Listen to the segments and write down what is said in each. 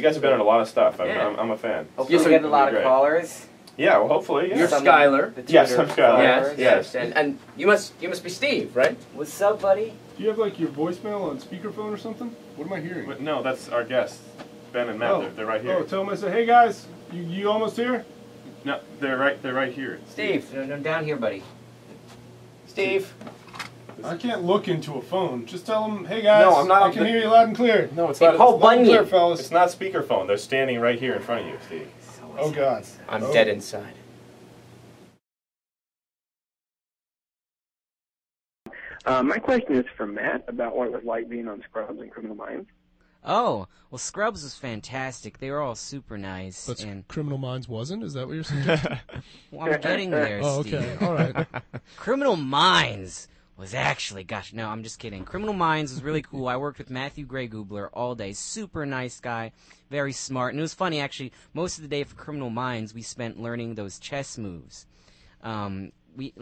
You guys have been on a lot of stuff. I'm a fan. Hopefully we get a lot of callers. Yeah, well, hopefully. Yeah. You're Skylar. Yes, I'm Skylar. Yes. And you must be Steve, right? What's up, buddy? Do you have like your voicemail on speakerphone or something? What am I hearing? But no, that's our guests, Ben and Matt. Oh. They're right here. Oh, tell them I said, hey guys, you almost here? No, they're right here. Steve, I'm down here, buddy. Steve. I can't look into a phone. Just tell them, hey guys, no, I'm not, I can hear you loud and clear. No, it's not loud and clear, fellas. It's not speakerphone. They're standing right here in front of you, Steve. Oh God. I'm dead inside. My question is for Matt about what it was like being on Scrubs and Criminal Minds. Oh, well, Scrubs was fantastic. They were all super nice. But and Criminal Minds wasn't? Is that what you're suggesting? Well, I'm getting there, Steve. Oh, okay. All right. Criminal Minds was actually, gosh, no, I'm just kidding. Criminal Minds was really cool. I worked with Matthew Gray Gubler all day. Super nice guy, very smart. And it was funny, actually, most of the day for Criminal Minds, we spent learning those chess moves. I don't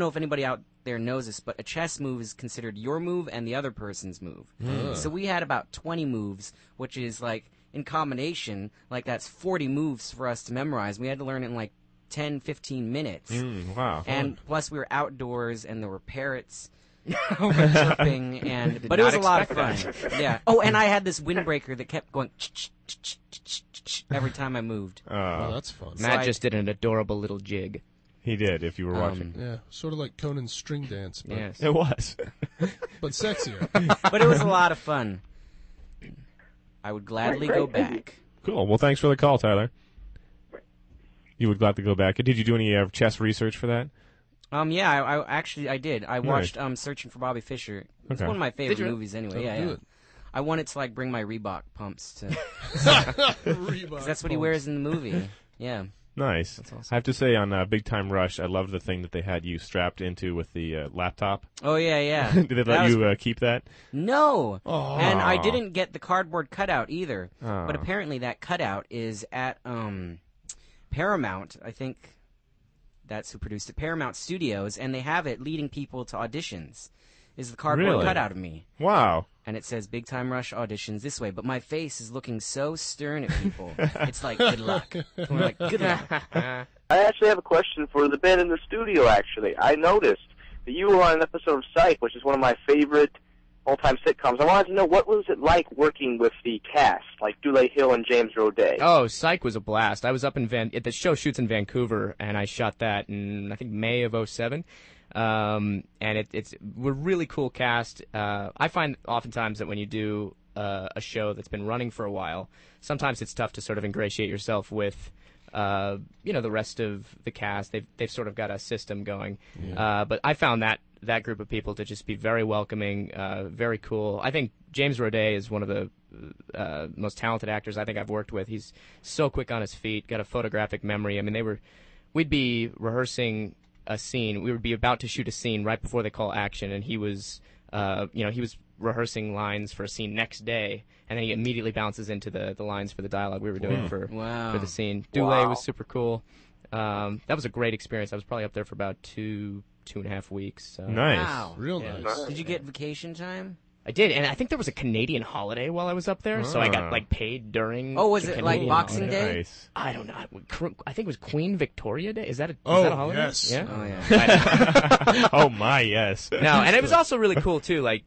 know if anybody out there knows this, but a chess move is considered your move and the other person's move. Mm. So we had about 20 moves, which is, like, in combination, like, that's 40 moves for us to memorize. We had to learn it in, like, 10, 15 minutes. Mm, wow. And plus we were outdoors and there were parrots chirping and but it was a lot of fun. Yeah. Oh, and I had this windbreaker that kept going every time I moved. Oh, that's fun. Matt just did an adorable little jig. He did, if you were watching. Yeah, sort of like Conan's string dance. But yes. It was. But sexier. But it was a lot of fun. I would gladly go back. Cool. Well, thanks for the call, Tyler. You would gladly go back. Did you do any chess research for that? Yeah, I did. I watched Searching for Bobby Fischer. It's one of my favorite movies anyway. Yeah. I wanted to like bring my Reebok pumps to. Because that's what he wears in the movie. Yeah. Nice. That's awesome. I have to say, on Big Time Rush, I loved the thing that they had you strapped into with the laptop. Oh, yeah. Did they let you keep that? No. Oh. And I didn't get the cardboard cutout either. Oh. But apparently that cutout is at Paramount, I think that's who produced it, Paramount Studios, and they have it leading people to auditions, is the cardboard cutout of me. Wow. And it says, Big Time Rush auditions this way, but my face is looking so stern at people. It's like, good luck. And we're like, good luck. I actually have a question for the band in the studio, actually. I noticed that you were on an episode of Psych, which is one of my favorite all-time sitcoms. I wanted to know, what was it like working with the cast, like Dulé Hill and James Roday? Oh, Psych was a blast. I was up in the show shoots in Vancouver, and I shot that in, I think, May of 2007. And it's a really cool cast. I find oftentimes that when you do a show that's been running for a while, sometimes it's tough to sort of ingratiate yourself with the rest of the cast. They've sort of got a system going. Yeah. But I found that group of people to just be very welcoming, very cool. I think James Roday is one of the most talented actors I think I've worked with. He's so quick on his feet, got a photographic memory. I mean, we'd be rehearsing a scene. We would be about to shoot a scene right before they call action, and he was, he was rehearsing lines for a scene next day, and then he immediately bounces into the lines for the dialogue we were doing for the scene. Dulé was super cool. That was a great experience. I was probably up there for about two and a half weeks. So. Nice. Wow. Real nice. Did you get vacation time? I did, and I think there was a Canadian holiday while I was up there, so I got like paid during. Oh, was it like Boxing Day? Nice. I don't know. I think it was Queen Victoria Day. Is that a holiday? Yes. Yeah? Oh yeah. Oh my yes. No, and it was also really cool too. Like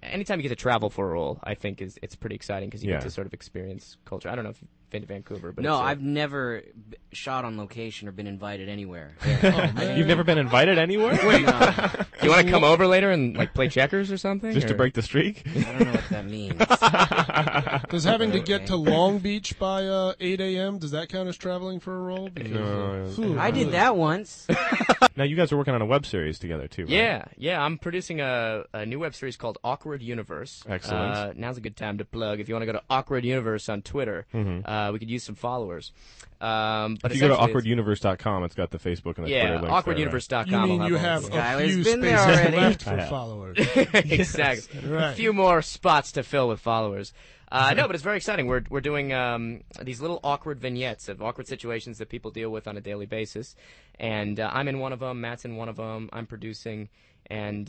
anytime you get to travel for a role, I think it's pretty exciting because you get to sort of experience culture. I don't know if you've been to Vancouver, but I've never shot on location or been invited anywhere. Yeah. Oh, you've never been invited anywhere? Wait. No. You want to come over later and like play checkers or something? Just to break the streak? I don't know what that means. Does having to get to Long Beach by 8 a.m., does that count as traveling for a role? No. I did that once. Now, you guys are working on a web series together, too, right? Yeah. I'm producing a new web series called Awkward Universe. Excellent. Now's a good time to plug. If you want to go to Awkward Universe on Twitter, we could use some followers. But if you go to awkwarduniverse.com, it's got the Facebook and the Twitter links. Awkwarduniverse.com. Right? You mean you have a few spaces left for followers. Exactly. Yes, right. A few more spots to fill with followers. No, but it's very exciting. We're doing these little awkward vignettes of awkward situations that people deal with on a daily basis. And I'm in one of them. Matt's in one of them. I'm producing. And,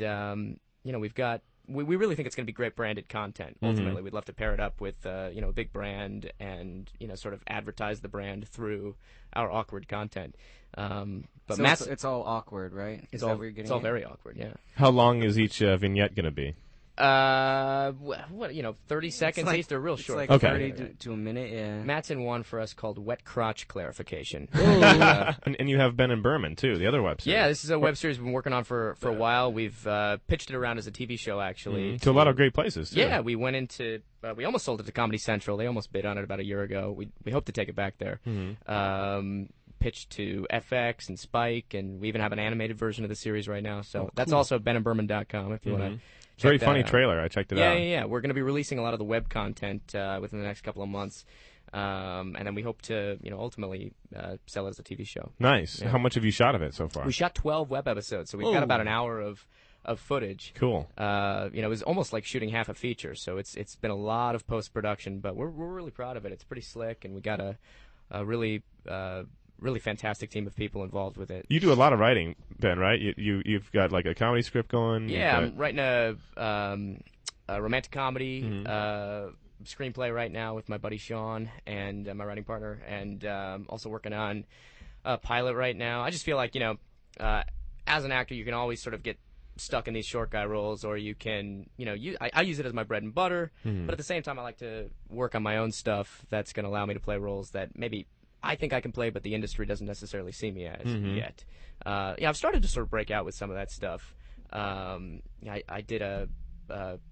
we've got we really think it's going to be great branded content. Ultimately, we'd love to pair it up with a big brand and sort of advertise the brand through our awkward content. But so it's all awkward, right? It's all very awkward. Yeah. How long is each vignette going to be? 30 seconds. They're real short. It's like 30 to a minute. Yeah. Matt's in one for us called Wet Crotch Clarification. And you have Ben and Berman too, the other web series. Yeah, this is a web series we've been working on for a while. We've pitched it around as a TV show actually to a lot of great places. Too. Yeah, we went into. We almost sold it to Comedy Central. They almost bid on it about a year ago. We hope to take it back there. Pitched to FX and Spike, and we even have an animated version of the series right now. So that's also benandberman.com if you want to. It's a very funny trailer. I checked it out. Yeah. We're going to be releasing a lot of the web content within the next couple of months. And then we hope to, ultimately sell it as a TV show. Nice. Yeah. How much have you shot of it so far? We shot 12 web episodes, so we've got about an hour of footage. Cool. It was almost like shooting half a feature, so it's been a lot of post-production, but we're really proud of it. It's pretty slick, and we got a really... really fantastic team of people involved with it. You do a lot of writing, Ben, right? You've got like a comedy script going. Yeah, I'm writing a romantic comedy screenplay right now with my buddy Sean and my writing partner, and also working on a pilot right now. I just feel like as an actor, you can always sort of get stuck in these short guy roles, or you can I use it as my bread and butter, but at the same time I like to work on my own stuff that's going to allow me to play roles that maybe I think I can play, but the industry doesn't necessarily see me as yet. I've started to sort of break out with some of that stuff. I did a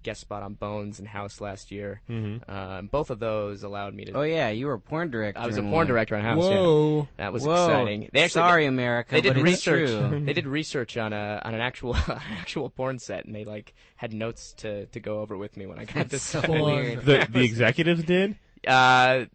guest spot on Bones and House last year. Both of those allowed me to... Oh, yeah, you were a porn director. I was a porn director on House, yeah. That was exciting. They actually, America, they did research. True. They did research on an actual porn set, and they had notes to go over with me when I got this. So weird. The executives did? The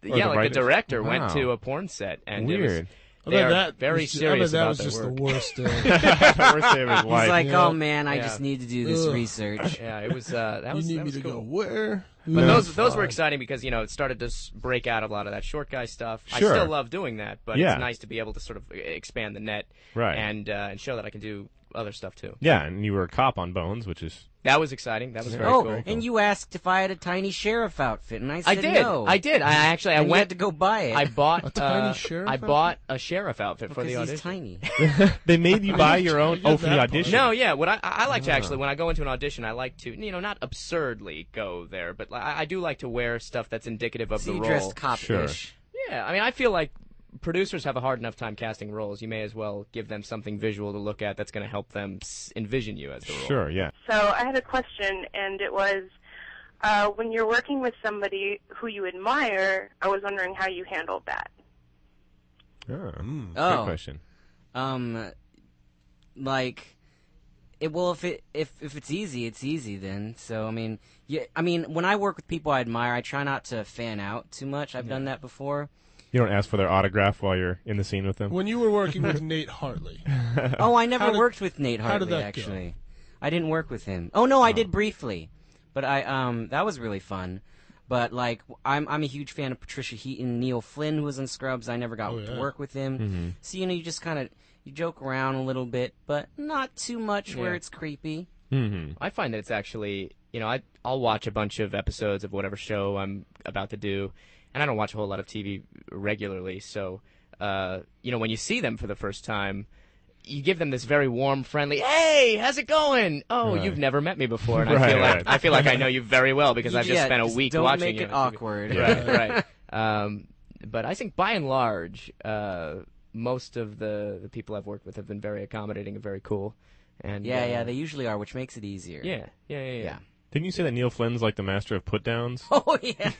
director went to a porn set, and weird. It was... They are very serious about their work. That was just the worst worst day of his life. He's like, oh man, I just need to do this research. Yeah, it was. That was cool. Go where? But those were exciting because it started to break out a lot of that short guy stuff. Sure. I still love doing that, but it's nice to be able to sort of expand the net, right? And show that I can do other stuff too. Yeah, and you were a cop on Bones, which is. That was exciting. That was very cool. And you asked if I had a tiny sheriff outfit, and I said no. I did. I went to go buy it. I bought a tiny sheriff. I bought a sheriff outfit for the audition. He's tiny. They made you buy your own for the audition. No, yeah. What I like to actually, when I go into an audition, I like to not absurdly go there, but I do like to wear stuff that's indicative of the role. Dressed cop-ish. Sure. Yeah, I feel like. Producers have a hard enough time casting roles. You may as well give them something visual to look at that's going to help them envision you as the role. Sure, yeah. So I had a question, and it was, when you're working with somebody who you admire, I was wondering how you handled that. Good question. If it's easy, it's easy then. So, when I work with people I admire, I try not to fan out too much. I've done that before. You don't ask for their autograph while you're in the scene with them? When you were working with Nate Hartley. Oh, I never worked with Nate Hartley, actually. Go? I didn't work with him. Oh, no, I did briefly. But I that was really fun. But, I'm a huge fan of Patricia Heaton, Neil Flynn, who was in Scrubs. I never got to work with him. So, you just kind of joke around a little bit, but not too much where it's creepy. I find that it's actually, I'll watch a bunch of episodes of whatever show I'm about to do. And I don't watch a whole lot of TV regularly, so, when you see them for the first time, you give them this very warm, friendly, hey, how's it going? Oh, you've never met me before, and I feel like I know you very well because I've just spent a week watching you. Don't make it awkward. Right, right. But I think by and large, most of the people I've worked with have been very accommodating and very cool. And yeah, they usually are, which makes it easier. Yeah. Didn't you say that Neil Flynn's like the master of put-downs? Oh, yeah.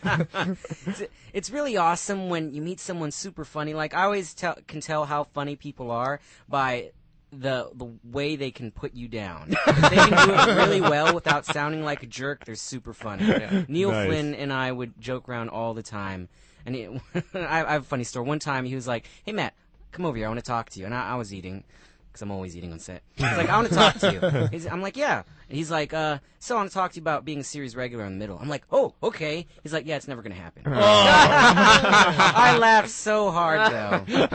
It's really awesome when you meet someone super funny. Like, I always can tell how funny people are by the way they can put you down. If they can do it really well without sounding like a jerk, they're super funny. Yeah. Neil Flynn and I would joke around all the time. And I have a funny story. One time he was like, hey, Matt, come over here. I want to talk to you. And I was eating. Because I'm always eating on set. He's like, I want to talk to you. I'm like, yeah. And he's like, so I want to talk to you about being a series regular in The Middle. I'm like, oh, okay. He's like, yeah, it's never going to happen. Oh. I laughed so hard, though.